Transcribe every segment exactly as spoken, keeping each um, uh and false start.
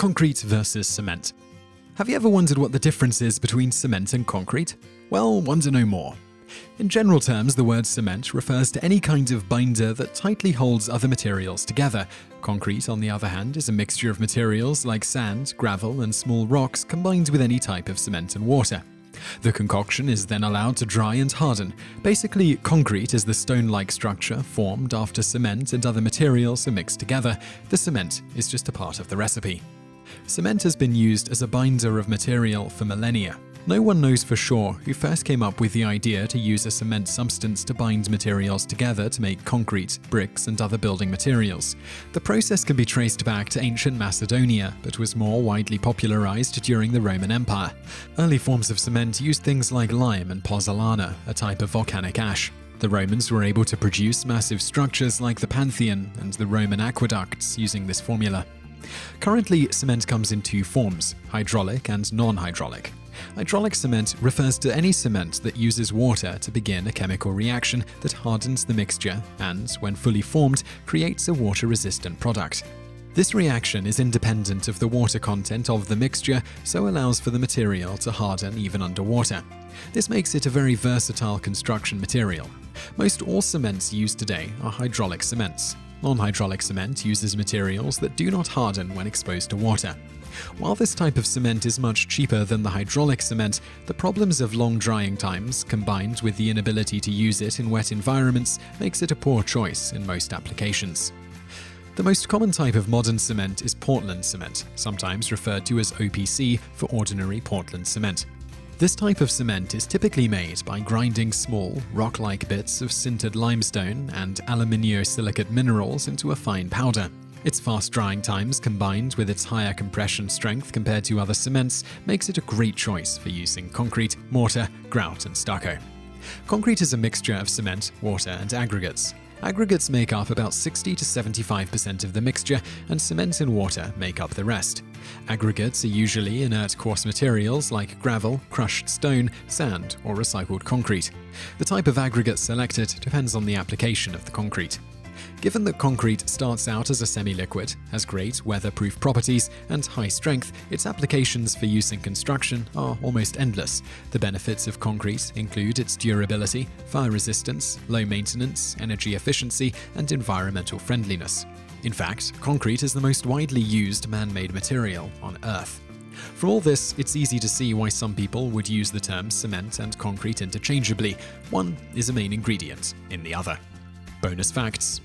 Concrete versus cement. Have you ever wondered what the difference is between cement and concrete? Well, wonder no more. In general terms, the word cement refers to any kind of binder that tightly holds other materials together. Concrete, on the other hand, is a mixture of materials like sand, gravel, and small rocks combined with any type of cement and water. The concoction is then allowed to dry and harden. Basically, concrete is the stone-like structure formed after cement and other materials are mixed together. The cement is just a part of the recipe. Cement has been used as a binder of material for millennia. No one knows for sure who first came up with the idea to use a cement substance to bind materials together to make concrete, bricks, and other building materials. The process can be traced back to ancient Macedonia, but was more widely popularized during the Roman Empire. Early forms of cement used things like lime and pozzolana, a type of volcanic ash. The Romans were able to produce massive structures like the Pantheon and the Roman aqueducts using this formula. Currently, cement comes in two forms, hydraulic and non-hydraulic. Hydraulic cement refers to any cement that uses water to begin a chemical reaction that hardens the mixture and, when fully formed, creates a water-resistant product. This reaction is independent of the water content of the mixture, so allows for the material to harden even underwater. This makes it a very versatile construction material. Most all cements used today are hydraulic cements. Non-hydraulic cement uses materials that do not harden when exposed to water. While this type of cement is much cheaper than the hydraulic cement, the problems of long drying times, combined with the inability to use it in wet environments, makes it a poor choice in most applications. The most common type of modern cement is Portland cement, sometimes referred to as O P C for ordinary Portland cement. This type of cement is typically made by grinding small, rock-like bits of sintered limestone and aluminosilicate minerals into a fine powder. Its fast drying times, combined with its higher compression strength compared to other cements, makes it a great choice for use in concrete, mortar, grout, and stucco. Concrete is a mixture of cement, water, and aggregates. Aggregates make up about sixty to seventy-five percent of the mixture, and cement and water make up the rest. Aggregates are usually inert coarse materials like gravel, crushed stone, sand, or recycled concrete. The type of aggregate selected depends on the application of the concrete. Given that concrete starts out as a semi-liquid, has great weatherproof properties, and high strength, its applications for use in construction are almost endless. The benefits of concrete include its durability, fire resistance, low maintenance, energy efficiency, and environmental friendliness. In fact, concrete is the most widely used man-made material on Earth. From all this, it's easy to see why some people would use the terms cement and concrete interchangeably. One is a main ingredient in the other. Bonus facts.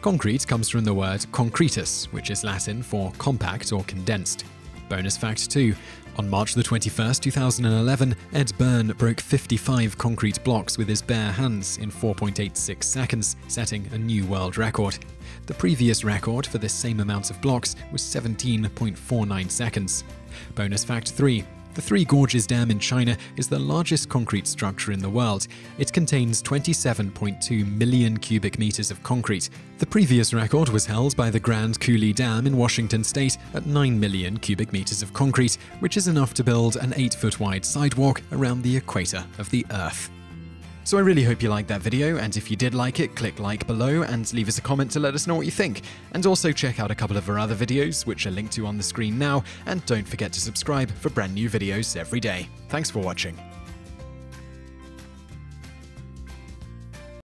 Concrete comes from the word concretus, which is Latin for compact or condensed. Bonus fact two. On March the twenty-first, two thousand eleven, Ed Byrne broke fifty-five concrete blocks with his bare hands in four point eight six seconds, setting a new world record. The previous record for this same amount of blocks was seventeen point four nine seconds. Bonus fact three. The Three Gorges Dam in China is the largest concrete structure in the world. It contains twenty-seven point two million cubic meters of concrete. The previous record was held by the Grand Coulee Dam in Washington state at nine million cubic meters of concrete, which is enough to build an eight foot wide sidewalk around the equator of the Earth. So I really hope you liked that video, and if you did like it, click like below and leave us a comment to let us know what you think. And also check out a couple of our other videos, which are linked to on the screen now, and don't forget to subscribe for brand new videos every day. Thanks for watching.